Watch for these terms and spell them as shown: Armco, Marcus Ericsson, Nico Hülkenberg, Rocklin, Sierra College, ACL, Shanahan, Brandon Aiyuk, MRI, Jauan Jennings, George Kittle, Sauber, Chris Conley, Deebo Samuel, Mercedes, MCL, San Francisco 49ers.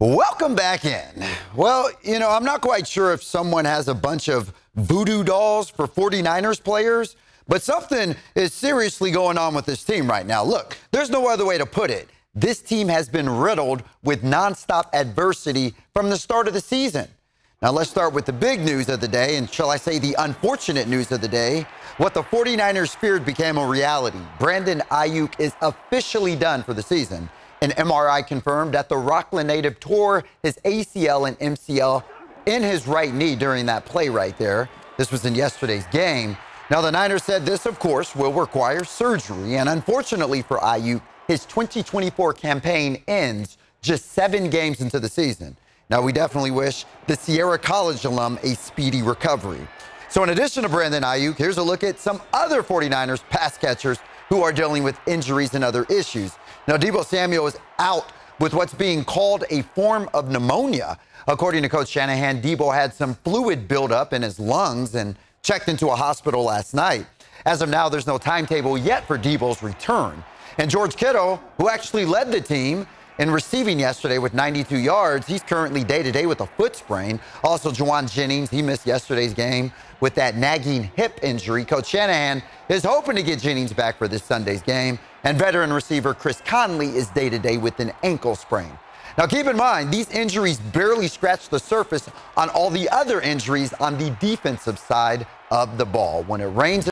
Welcome back in. Well, you know, I'm not quite sure if someone has a bunch of voodoo dolls for 49ers players, but something is seriously going on with this team right now. Look, there's no other way to put it. This team has been riddled with nonstop adversity from the start of the season. Now, let's start with the big news of the day, and shall I say the unfortunate news of the day. What the 49ers feared became a reality. Brandon Aiyuk is officially done for the season. An MRI confirmed that the Rocklin native tore his ACL and MCL in his right knee during that play right there. This was in yesterday's game. Now, the Niners said this, of course, will require surgery. And unfortunately for Aiyuk, his 2024 campaign ends just 7 games into the season. Now, we definitely wish the Sierra College alum a speedy recovery. So, in addition to Brandon Aiyuk, here's a look at some other 49ers pass catchers who are dealing with injuries and other issues. Now, Deebo Samuel is out with what's being called a form of pneumonia. According to Coach Shanahan, Deebo had some fluid buildup in his lungs and checked into a hospital last night. As of now, there's no timetable yet for Deebo's return. And George Kittle, who actually led the team in receiving yesterday with 92 yards, he's currently day-to-day with a foot sprain. Also, Jauan Jennings, he missed yesterday's game with that nagging hip injury. Coach Shanahan is hoping to get Jennings back for this Sunday's game. And veteran receiver Chris Conley is day-to-day with an ankle sprain. Now, keep in mind, these injuries barely scratch the surface on all the other injuries on the defensive side of the ball. When it rains